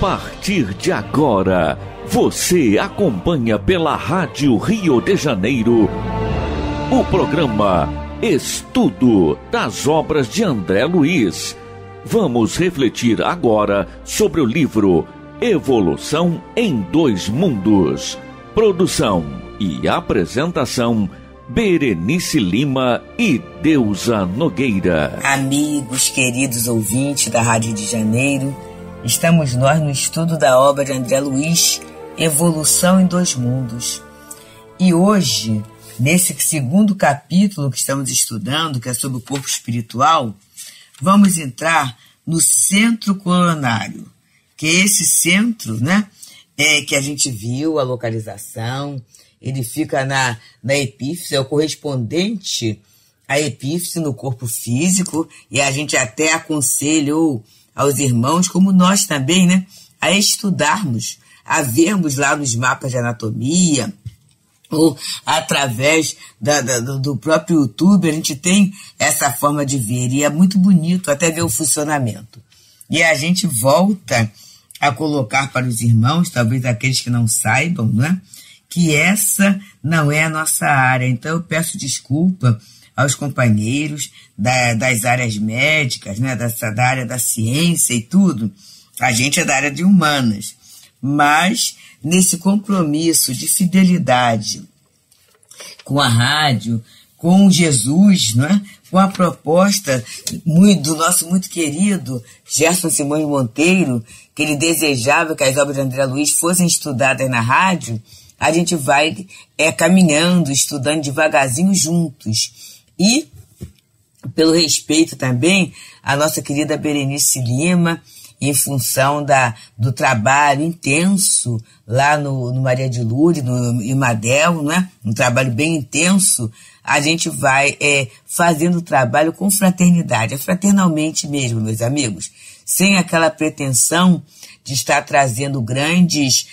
partir de agora, você acompanha pela Rádio Rio de Janeiro o programa Estudo das Obras de André Luiz. Vamos refletir agora sobre o livro Evolução em Dois Mundos. Produção e apresentação, Berenice Lima e Deuza Nogueira. Amigos, queridos ouvintes da Rádio de Janeiro, estamos nós no estudo da obra de André Luiz, Evolução em Dois Mundos. E hoje, nesse segundo capítulo que estamos estudando, que é sobre o corpo espiritual, vamos entrar no centro coronário, que é esse centro, né, que a gente viu a localização. Ele fica na epífise, é o correspondente à epífise no corpo físico, e a gente até aconselha aos irmãos, como nós também, né, a estudarmos, a vermos lá nos mapas de anatomia, ou através do próprio YouTube, a gente tem essa forma de ver, e é muito bonito até ver o funcionamento. E a gente volta a colocar para os irmãos, talvez aqueles que não saibam, né, que essa não é a nossa área. Então eu peço desculpa aos companheiros das áreas médicas, né, da área da ciência e tudo. A gente é da área de humanas, mas nesse compromisso de fidelidade com a rádio, com Jesus, né, com a proposta do nosso muito querido Gerson Simões Monteiro, que ele desejava que as obras de André Luiz fossem estudadas na rádio, a gente vai caminhando, estudando devagarzinho juntos. E, pelo respeito também, a nossa querida Berenice Lima, em função do trabalho intenso lá no Maria de Lourdes, no Imadel, né? Um trabalho bem intenso, a gente vai fazendo o trabalho com fraternidade, fraternalmente mesmo, meus amigos, sem aquela pretensão de estar trazendo grandes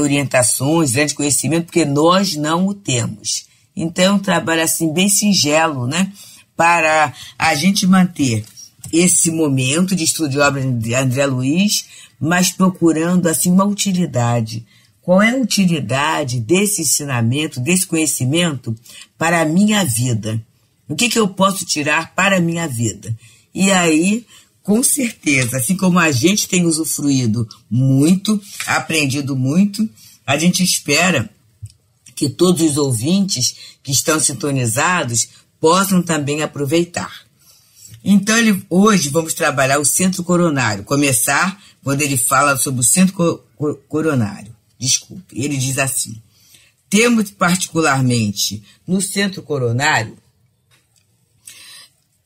orientações, grande conhecimento, porque nós não o temos. Então, é um trabalho assim, bem singelo, né, para a gente manter esse momento de estudo de obra de André Luiz, mas procurando assim, uma utilidade. Qual é a utilidade desse ensinamento, desse conhecimento para a minha vida? O que eu posso tirar para a minha vida? E aí, com certeza, assim como a gente tem usufruído muito, aprendido muito, a gente espera que todos os ouvintes que estão sintonizados possam também aproveitar. Então, hoje vamos trabalhar o centro coronário. Começar quando ele fala sobre o centro coronário. Desculpe, ele diz assim: temos particularmente no centro coronário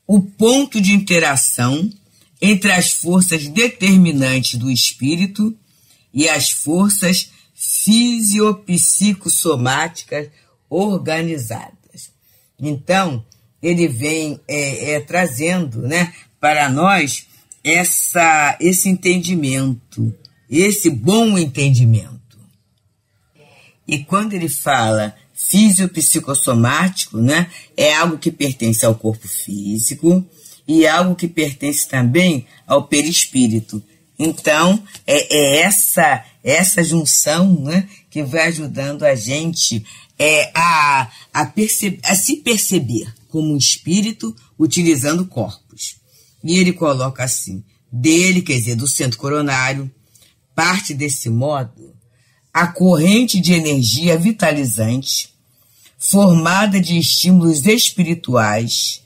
o ponto de interação entre as forças determinantes do espírito e as forças fisiopsicossomáticas organizadas. Então, ele vem trazendo, né, para nós esse entendimento, esse bom entendimento. E quando ele fala fisiopsicossomático, né, é algo que pertence ao corpo físico, e algo que pertence também ao perispírito. Então, essa junção, né, que vai ajudando a gente a se perceber como um espírito utilizando corpos. E ele coloca assim: dele, quer dizer, do centro coronário, parte desse modo a corrente de energia vitalizante formada de estímulos espirituais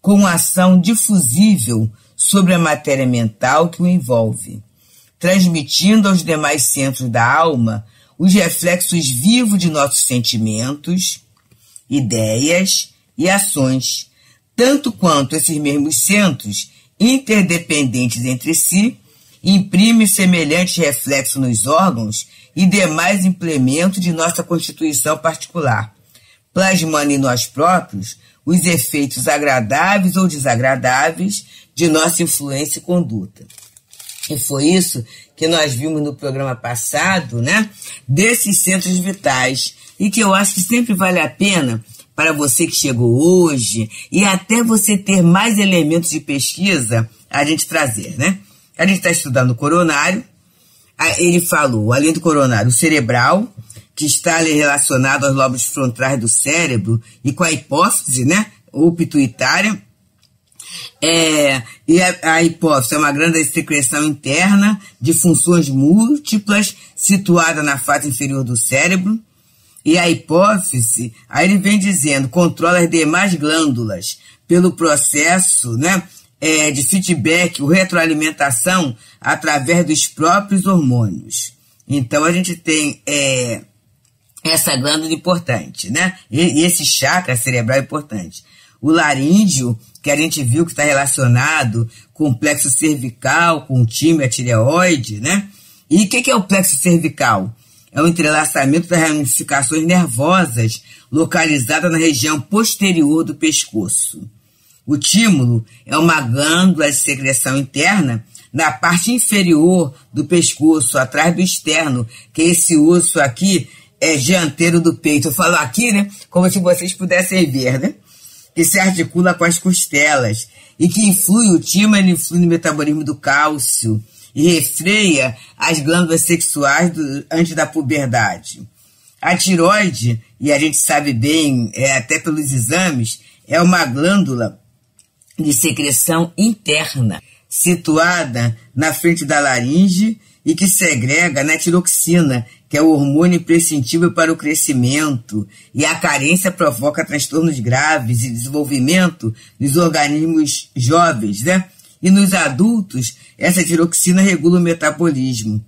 com ação difusível sobre a matéria mental que o envolve, transmitindo aos demais centros da alma os reflexos vivos de nossos sentimentos, ideias e ações, tanto quanto esses mesmos centros, interdependentes entre si, imprimem semelhante reflexo nos órgãos e demais implementos de nossa constituição particular, plasmando em nós próprios os efeitos agradáveis ou desagradáveis de nossa influência e conduta. E foi isso que nós vimos no programa passado, né, desses centros vitais, e que eu acho que sempre vale a pena para você que chegou hoje, e até você ter mais elementos de pesquisa, a gente trazer, né? A gente está estudando o coronário, ele falou, além do coronário, o cerebral, que está relacionado aos lobos frontais do cérebro e com a hipófise, né, ou pituitária. E a hipófise é uma grande secreção interna de funções múltiplas situada na face inferior do cérebro. E a hipófise, aí ele vem dizendo, controla as demais glândulas pelo processo, né, de feedback ou retroalimentação através dos próprios hormônios. Então, a gente tem essa glândula importante, né? E esse chakra cerebral importante. O laríngeo, que a gente viu que está relacionado com o plexo cervical, com o timo, a tireoide, né? E o que é o plexo cervical? É o entrelaçamento das ramificações nervosas localizada na região posterior do pescoço. O tímulo é uma glândula de secreção interna na parte inferior do pescoço, atrás do externo, que é esse osso aqui, é dianteiro do peito. Eu falo aqui, né, como se vocês pudessem ver, né, que se articula com as costelas e que influi, o tímulo influi no metabolismo do cálcio e refreia as glândulas sexuais antes da puberdade. A tireoide, e a gente sabe bem, até pelos exames, é uma glândula de secreção interna, situada na frente da laringe e que segrega na tiroxina, que é o hormônio imprescindível para o crescimento, e a carência provoca transtornos graves e desenvolvimento nos organismos jovens, né? E nos adultos, essa tiroxina regula o metabolismo.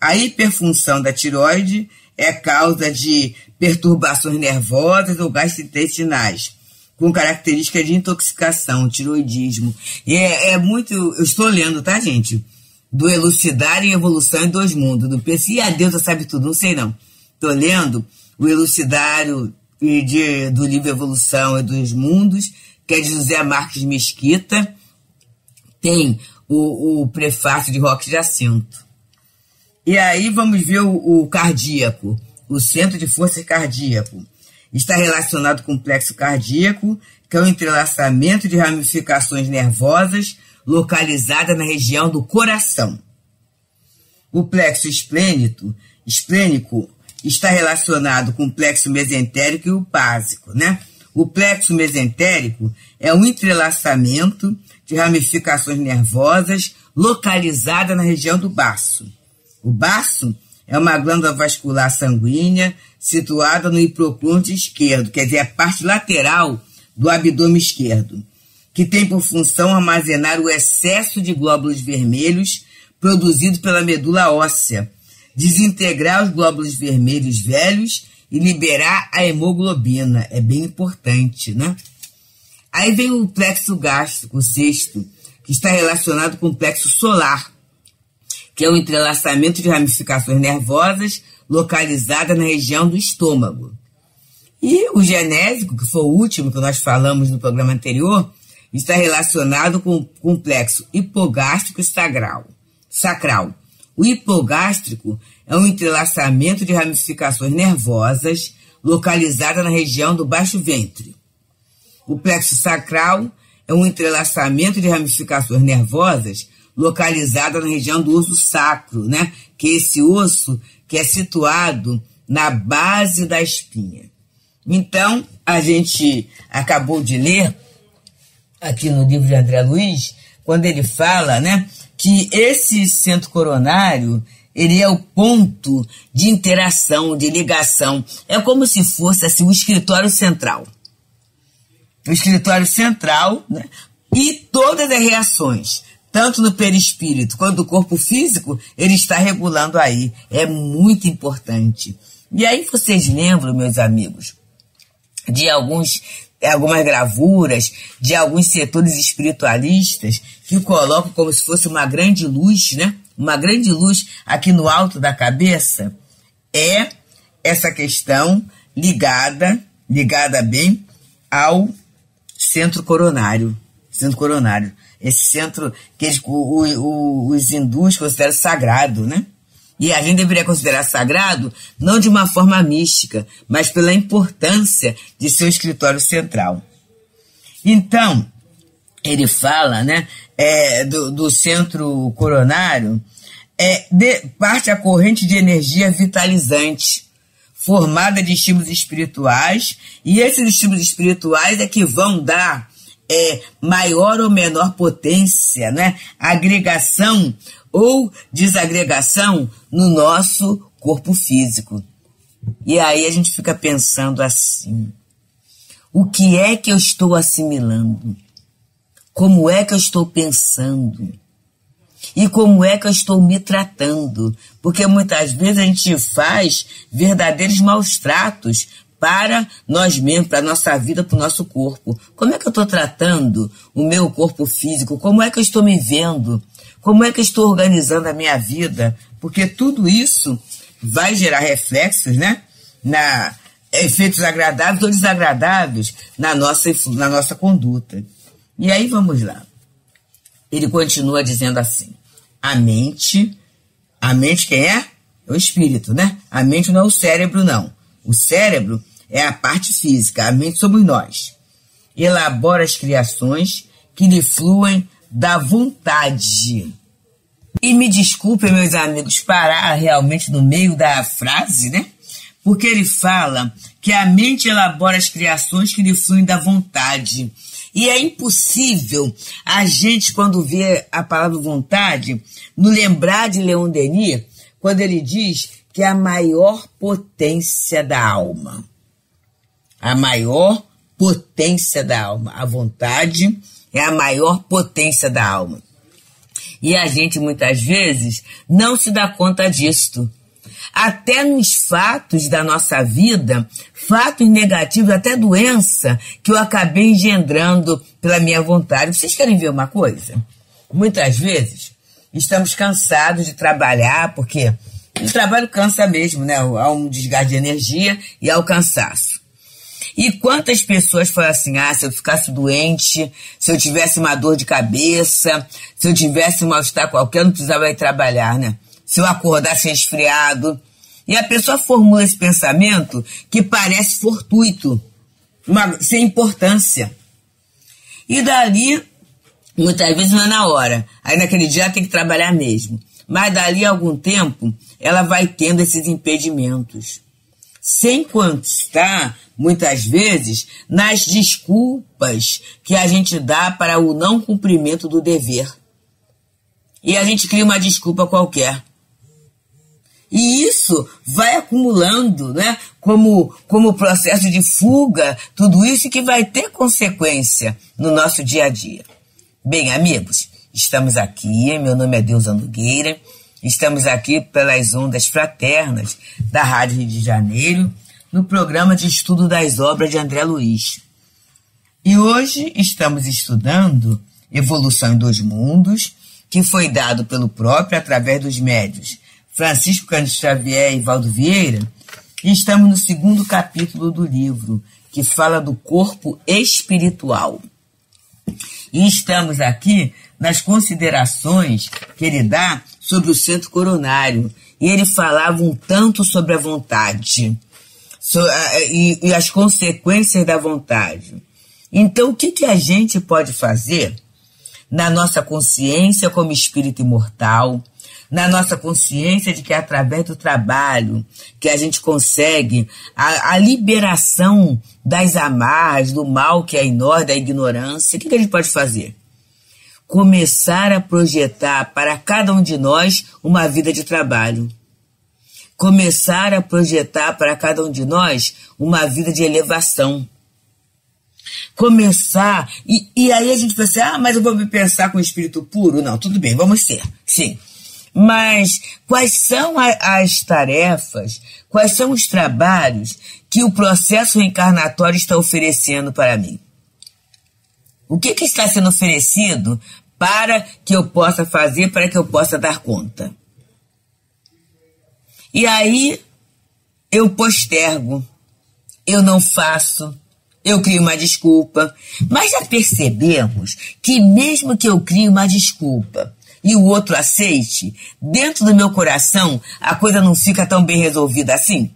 A hiperfunção da tireoide é causa de perturbações nervosas ou gastrointestinais, com característica de intoxicação, tiroidismo. E é muito... Eu estou lendo, tá, gente? Do Elucidário e Evolução em Dois Mundos. Do PC, e a Deuza sabe tudo, não sei não. Estou lendo o Elucidário do livro Evolução em Dois Mundos, que é de José Marques Mesquita. Tem o prefácio de Roque Jacinto. E aí vamos ver o cardíaco. O centro de forças cardíaco está relacionado com o complexo cardíaco, que é o entrelaçamento de ramificações nervosas localizada na região do coração. O plexo esplênico está relacionado com o plexo mesentérico e o básico, né? O plexo mesentérico é um entrelaçamento de ramificações nervosas localizada na região do baço. O baço é uma glândula vascular sanguínea situada no hipocôndrio esquerdo, quer dizer, a parte lateral do abdômen esquerdo, que tem por função armazenar o excesso de glóbulos vermelhos produzido pela medula óssea, desintegrar os glóbulos vermelhos velhos e liberar a hemoglobina. É bem importante, né? Aí vem o plexo gástrico, o sexto, que está relacionado com o plexo solar, que é o entrelaçamento de ramificações nervosas localizada na região do estômago. E o genésico, que foi o último que nós falamos no programa anterior, está relacionado com o complexo hipogástrico sacral. O hipogástrico é um entrelaçamento de ramificações nervosas localizada na região do baixo ventre. O plexo sacral é um entrelaçamento de ramificações nervosas localizada na região do osso sacro, né? Que é esse osso que é situado na base da espinha. Então, a gente acabou de ler aqui no livro de André Luiz, quando ele fala, né, que esse centro coronário, ele é o ponto de interação, de ligação. É como se fosse assim, o escritório central. O escritório central, né, e todas as reações, tanto no perispírito quanto no corpo físico, ele está regulando aí. É muito importante. E aí vocês lembram, meus amigos, de algumas gravuras, de alguns setores espiritualistas que colocam como se fosse uma grande luz, né? Uma grande luz aqui no alto da cabeça. É essa questão ligada bem ao centro coronário. Centro coronário. Esse centro que os hindus consideram sagrado, né? E a gente deveria considerar sagrado, não de uma forma mística, mas pela importância de seu escritório central. Então, ele fala, né, do centro coronário, parte a corrente de energia vitalizante, formada de estímulos espirituais, e esses estímulos espirituais é que vão dar maior ou menor potência, né? Agregação ou desagregação no nosso corpo físico. E aí a gente fica pensando assim, o que é que eu estou assimilando? Como é que eu estou pensando? E como é que eu estou me tratando? Porque muitas vezes a gente faz verdadeiros maus tratos para nós mesmos, para a nossa vida, para o nosso corpo. Como é que eu estou tratando o meu corpo físico? Como é que eu estou me vendo? Como é que eu estou organizando a minha vida? Porque tudo isso vai gerar reflexos, né? Efeitos agradáveis ou desagradáveis na nossa conduta. E aí vamos lá. Ele continua dizendo assim, a mente quem é? É o espírito, né? A mente não é o cérebro, não. O cérebro é a parte física, a mente somos nós. Elabora as criações que lhe fluem da vontade. E me desculpem, meus amigos, parar realmente no meio da frase, né? Porque ele fala que a mente elabora as criações que lhe fluem da vontade. E é impossível a gente, quando vê a palavra vontade, não lembrar de Leon Denis, quando ele diz que é a maior potência da alma. A maior potência da alma. A vontade é a maior potência da alma. E a gente, muitas vezes, não se dá conta disto. Até nos fatos da nossa vida, fatos negativos, até doença que eu acabei engendrando pela minha vontade. Vocês querem ver uma coisa? Muitas vezes estamos cansados de trabalhar, porque o trabalho cansa mesmo, né? Há um desgaste de energia e há o cansaço. E quantas pessoas falam assim, se eu ficasse doente, se eu tivesse uma dor de cabeça, se eu tivesse um mal-estar qualquer, eu não precisava ir trabalhar, né? Se eu acordasse resfriado. E a pessoa formula esse pensamento que parece fortuito, sem importância. E dali, muitas vezes não é na hora, aí naquele dia ela tem que trabalhar mesmo. Mas dali a algum tempo, ela vai tendo esses impedimentos. Sem constar, muitas vezes, nas desculpas que a gente dá para o não cumprimento do dever. E a gente cria uma desculpa qualquer. E isso vai acumulando, né? Como processo de fuga, tudo isso que vai ter consequência no nosso dia a dia. Bem, amigos, estamos aqui, meu nome é Deuza Nogueira, estamos aqui pelas ondas fraternas da Rádio Rio de Janeiro, no programa de estudo das obras de André Luiz. E hoje estamos estudando Evolução em Dois Mundos, que foi dado pelo próprio através dos médios Francisco Cândido Xavier e Valdo Vieira, e estamos no segundo capítulo do livro, que fala do corpo espiritual. E estamos aqui nas considerações que ele dá sobre o centro coronário, e ele falava um tanto sobre a vontade e as consequências da vontade. Então, o que a gente pode fazer na nossa consciência como espírito imortal, na nossa consciência de que é através do trabalho que a gente consegue a liberação das amarras, do mal que é em nós, da ignorância? O que a gente pode fazer? Começar a projetar para cada um de nós uma vida de trabalho. Começar a projetar para cada um de nós uma vida de elevação. Começar, e aí a gente pensa, mas eu vou me pensar com espírito puro? Não, tudo bem, vamos ser, sim. Mas quais são as tarefas, quais são os trabalhos que o processo reencarnatório está oferecendo para mim? O que está sendo oferecido para que eu possa fazer, para que eu possa dar conta? E aí eu postergo, eu não faço, eu crio uma desculpa. Mas já percebemos que mesmo que eu crie uma desculpa e o outro aceite, dentro do meu coração a coisa não fica tão bem resolvida assim?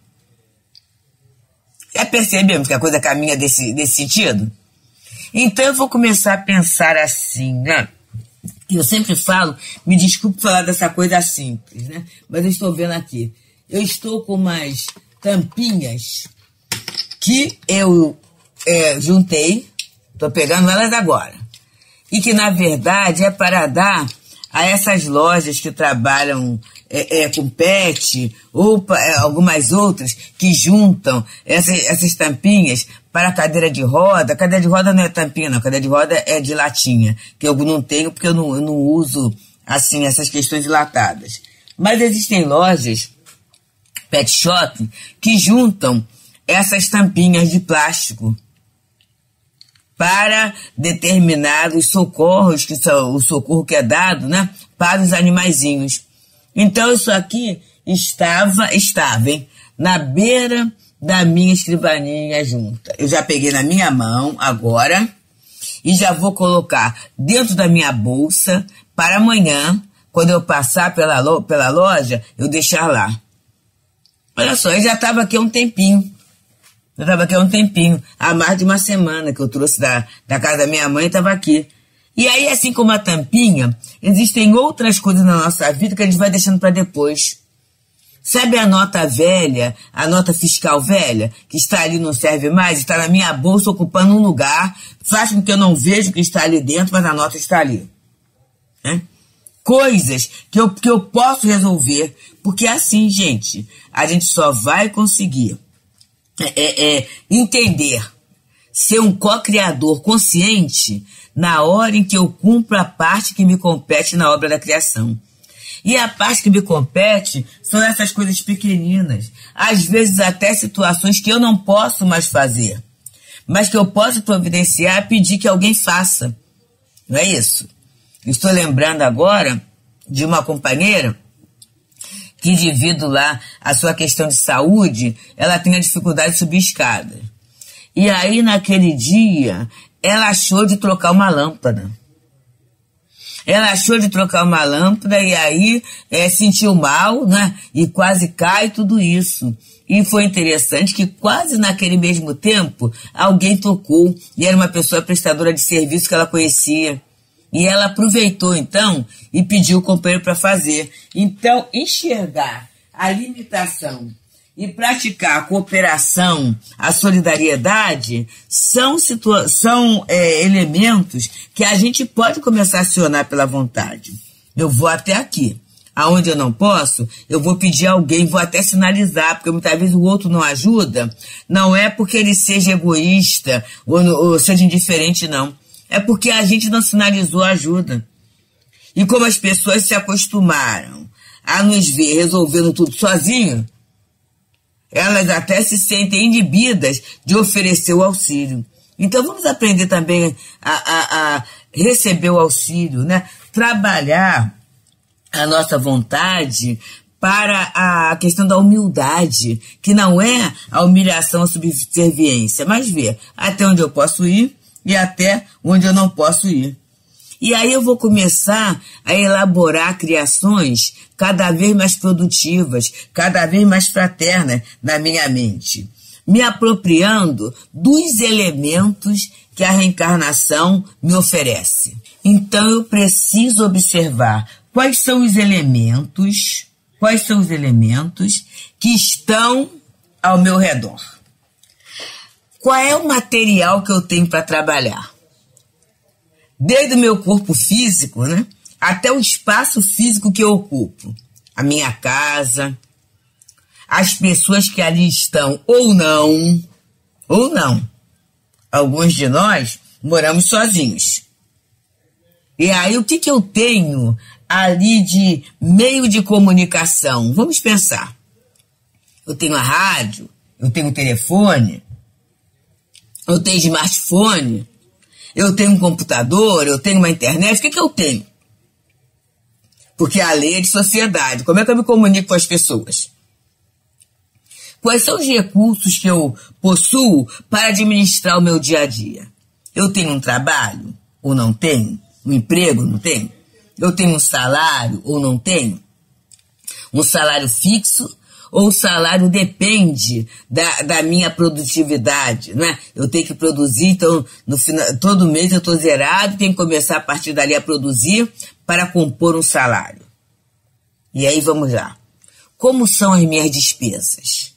Já percebemos que a coisa caminha desse sentido? Então eu vou começar a pensar assim, né? Eu sempre falo, me desculpe falar dessa coisa simples, né? Mas eu estou vendo aqui. Eu estou com umas tampinhas que eu juntei, estou pegando elas agora, e que, na verdade, é para dar a essas lojas que trabalham com pet ou algumas outras que juntam essas tampinhas para cadeira de roda. Cadeira de roda não é tampinha, não. Cadeira de roda é de latinha, que eu não tenho porque eu não uso assim essas questões dilatadas. Mas existem lojas, pet shop, que juntam essas tampinhas de plástico para determinados socorros, que são o socorro que é dado, né, para os animaizinhos. Então, isso aqui estava, hein, na beira da minha escrivaninha junta. Eu já peguei na minha mão agora e já vou colocar dentro da minha bolsa para amanhã, quando eu passar pela loja, eu deixar lá. Olha só, eu já estava aqui há um tempinho. Eu estava aqui há um tempinho, há mais de uma semana, que eu trouxe da casa da minha mãe e estava aqui. E aí, assim como a tampinha, existem outras coisas na nossa vida que a gente vai deixando para depois. Sabe a nota velha, a nota fiscal velha, que está ali, não serve mais, está na minha bolsa, ocupando um lugar, faz com que eu não veja o que está ali dentro, mas a nota está ali. É? Coisas que eu posso resolver, porque assim, gente, a gente só vai conseguir entender, ser um co-criador consciente na hora em que eu cumpro a parte que me compete na obra da criação. E a parte que me compete são essas coisas pequeninas, às vezes até situações que eu não posso mais fazer, mas que eu posso providenciar e pedir que alguém faça. Não é isso? Estou lembrando agora de uma companheira que, devido lá à sua questão de saúde, ela tem a dificuldade de subir escada. E aí, naquele dia, ela achou de trocar uma lâmpada. Ela achou de trocar uma lâmpada e aí sentiu mal, né? E quase cai tudo isso. E foi interessante que quase naquele mesmo tempo alguém tocou e era uma pessoa prestadora de serviço que ela conhecia. E ela aproveitou então e pediu o companheiro para fazer. Então, enxergar a limitação e praticar a cooperação, a solidariedade, são elementos que a gente pode começar a acionar pela vontade. Eu vou até aqui. Aonde eu não posso, eu vou pedir a alguém, vou até sinalizar, porque muitas vezes o outro não ajuda. Não é porque ele seja egoísta ou seja indiferente, não. É porque a gente não sinalizou ajuda. E como as pessoas se acostumaram a nos ver resolvendo tudo sozinho, elas até se sentem inibidas de oferecer o auxílio. Então vamos aprender também a receber o auxílio, né? Trabalhar a nossa vontade para a questão da humildade, que não é a humilhação, a subserviência, mas ver até onde eu posso ir e até onde eu não posso ir. E aí eu vou começar a elaborar criações cada vez mais produtivas, cada vez mais fraternas na minha mente, me apropriando dos elementos que a reencarnação me oferece. Então eu preciso observar quais são os elementos que estão ao meu redor. Qual é o material que eu tenho para trabalhar? Desde o meu corpo físico, né, até o espaço físico que eu ocupo. A minha casa, as pessoas que ali estão ou não. Alguns de nós moramos sozinhos. E aí, o que eu tenho ali de meio de comunicação? Vamos pensar. Eu tenho a rádio, eu tenho o telefone, eu tenho smartphone, eu tenho um computador, eu tenho uma internet. O que eu tenho? Porque a lei é de sociedade. Como é que eu me comunico com as pessoas? Quais são os recursos que eu possuo para administrar o meu dia a dia? Eu tenho um trabalho ou não tenho? Um emprego ou não tenho? Eu tenho um salário ou não tenho? Um salário fixo ou o salário depende da minha produtividade, né? Eu tenho que produzir, então, no final, todo mês eu estou zerado, tenho que começar a partir dali a produzir para compor um salário. E aí vamos lá. Como são as minhas despesas?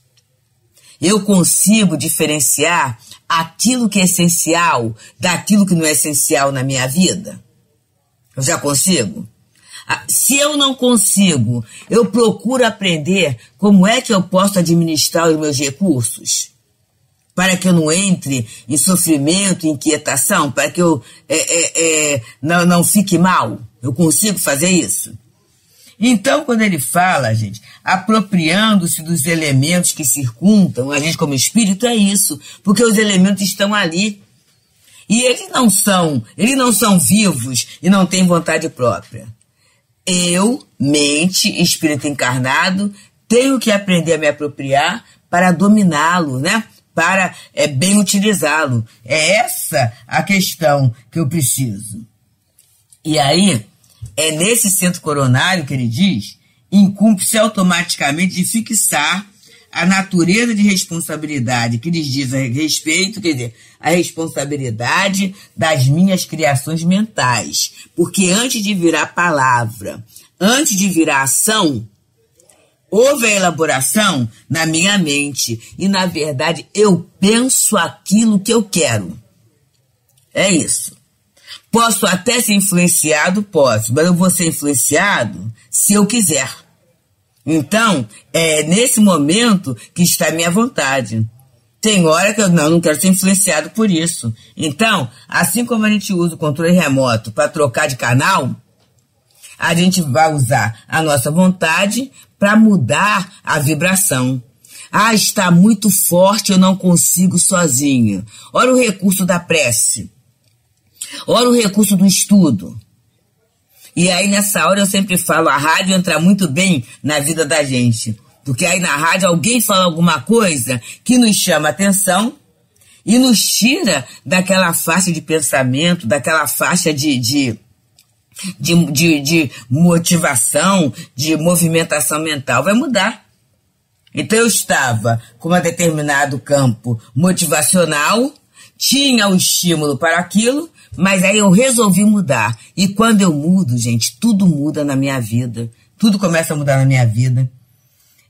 Eu consigo diferenciar aquilo que é essencial daquilo que não é essencial na minha vida? Eu já consigo? Se eu não consigo, eu procuro aprender como é que eu posso administrar os meus recursos para que eu não entre em sofrimento, inquietação, para que eu não fique mal. Eu consigo fazer isso? Então, quando ele fala, gente, apropriando-se dos elementos que circundam a gente como espírito, é isso, porque os elementos estão ali. E eles não são vivos e não têm vontade própria. Eu, mente, espírito encarnado, tenho que aprender a me apropriar para dominá-lo, né? Para bem utilizá-lo. É essa a questão que eu preciso. E aí, é nesse centro coronário que ele diz, incumbe-se automaticamente de fixar a natureza de responsabilidade que lhes diz a respeito, quer dizer, a responsabilidade das minhas criações mentais. Porque antes de virar palavra, antes de virar ação, houve a elaboração na minha mente. E, na verdade, eu penso aquilo que eu quero. É isso. Posso até ser influenciado? Posso. Mas eu vou ser influenciado se eu quiser. Então, é nesse momento que está a minha vontade. Tem hora que eu não quero ser influenciado por isso. Então, assim como a gente usa o controle remoto para trocar de canal, a gente vai usar a nossa vontade para mudar a vibração. Ah, está muito forte, eu não consigo sozinho. Olha o recurso da prece. Olha o recurso do estudo. E aí, nessa hora, eu sempre falo, a rádio entra muito bem na vida da gente. Porque aí, na rádio, alguém fala alguma coisa que nos chama atenção e nos tira daquela faixa de pensamento, daquela faixa de motivação, de movimentação mental. Vai mudar. Então, eu estava com um determinado campo motivacional, tinha o estímulo para aquilo, mas aí eu resolvi mudar. E quando eu mudo, gente, tudo muda na minha vida. Tudo começa a mudar na minha vida.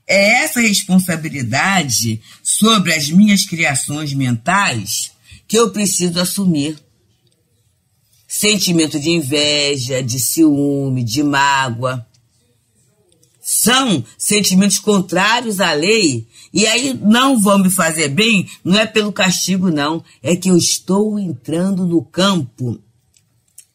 É essa responsabilidade sobre as minhas criações mentais que eu preciso assumir. Sentimento de inveja, de ciúme, de mágoa. São sentimentos contrários à lei. E aí não vão me fazer bem, não é pelo castigo, não. É que eu estou entrando no campo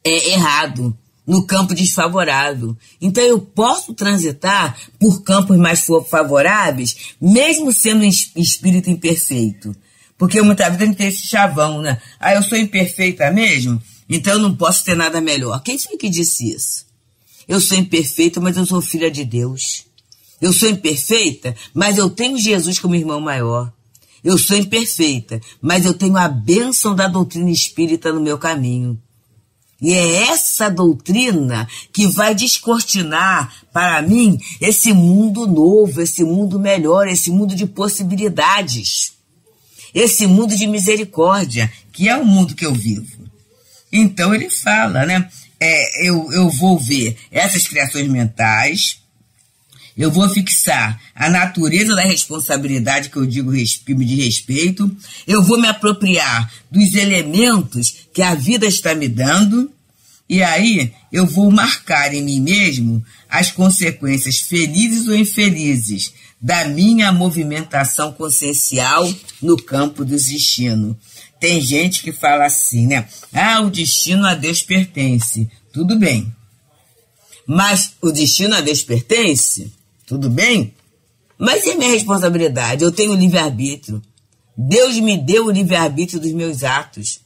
errado, no campo desfavorável. Então eu posso transitar por campos mais favoráveis, mesmo sendo espírito imperfeito. Porque muitas vezes a gente tem esse chavão, né? Ah, eu sou imperfeita mesmo? Então eu não posso ter nada melhor. Quem foi que disse isso? Eu sou imperfeita, mas eu sou filha de Deus. Eu sou imperfeita, mas eu tenho Jesus como irmão maior. Eu sou imperfeita, mas eu tenho a bênção da doutrina espírita no meu caminho. E é essa doutrina que vai descortinar para mim esse mundo novo, esse mundo melhor, esse mundo de possibilidades. Esse mundo de misericórdia, que é o mundo que eu vivo. Então ele fala, né? Eu vou ver essas criações mentais. Eu vou fixar a natureza da responsabilidade que eu digo que me diz respeito. Eu vou me apropriar dos elementos que a vida está me dando. E aí eu vou marcar em mim mesmo as consequências felizes ou infelizes da minha movimentação consciencial no campo do destino. Tem gente que fala assim, né? Ah, o destino a Deus pertence. Tudo bem. Mas o destino a Deus pertence? Tudo bem, mas é minha responsabilidade, eu tenho livre-arbítrio. Deus me deu o livre-arbítrio dos meus atos.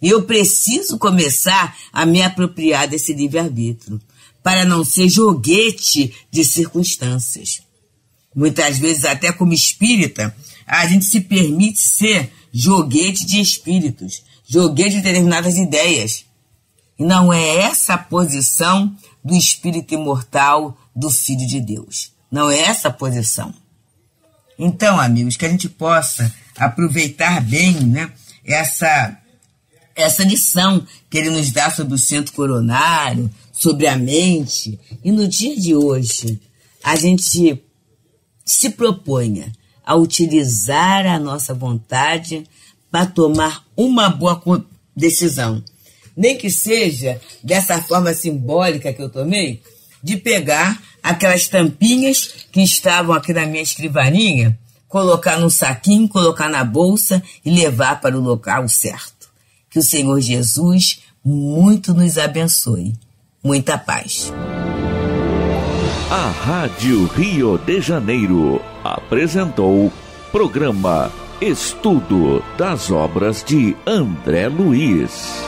E eu preciso começar a me apropriar desse livre-arbítrio, para não ser joguete de circunstâncias. Muitas vezes, até como espírita, a gente se permite ser joguete de espíritos, joguete de determinadas ideias. E não é essa a posição do espírito imortal do Filho de Deus. Não é essa a posição. Então, amigos, que a gente possa aproveitar bem, né, essa essa lição que ele nos dá sobre o centro coronário, sobre a mente. E no dia de hoje, a gente se proponha a utilizar a nossa vontade para tomar uma boa decisão. Nem que seja dessa forma simbólica que eu tomei, de pegar aquelas tampinhas que estavam aqui na minha escrivaninha, colocar num saquinho, colocar na bolsa e levar para o local certo. Que o Senhor Jesus muito nos abençoe. Muita paz. A Rádio Rio de Janeiro apresentou o programa Estudo das Obras de André Luiz.